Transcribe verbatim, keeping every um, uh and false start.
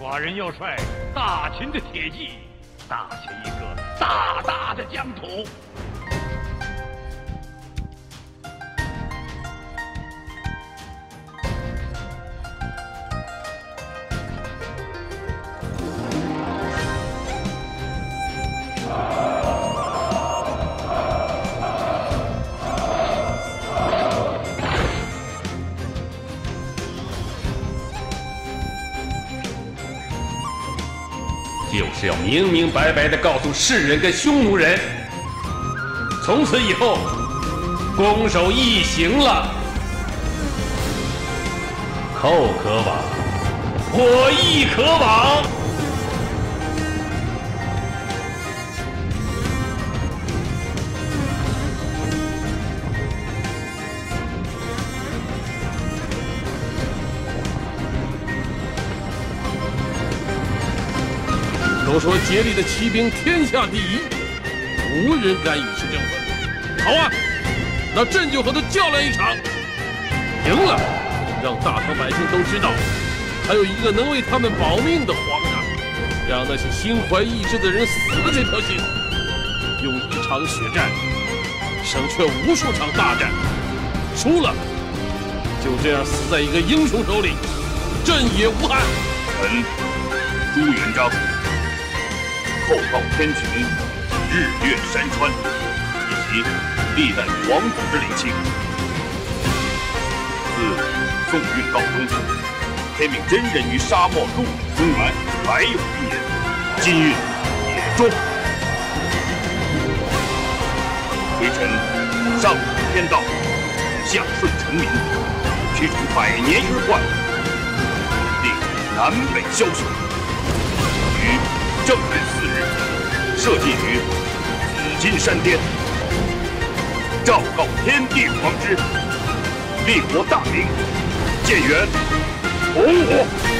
寡人要率大秦的铁骑，打下一个大大的疆土。 就是要明明白白的告诉世人跟匈奴人，从此以后，攻守一行了。寇可往，我亦可往。都说竭力的骑兵天下第一，无人敢与之争锋。好啊，那朕就和他较量一场，赢了，让大唐百姓都知道，还有一个能为他们保命的皇上，让那些心怀义志的人死了这条心。用一场血战，省却无数场大战。输了，就这样死在一个英雄手里，朕也无憾。臣朱元璋。 厚报天穹，日月山川，以及历代皇族之礼器。自宋运告终，天命真人于沙漠入土中原，百有一人。今日也终。微臣上通天道，下顺臣民，驱除百年忧患，令南北枭雄于。 正月四日，社稷于紫金山巅，昭告天地皇之，立国大明，建元洪武。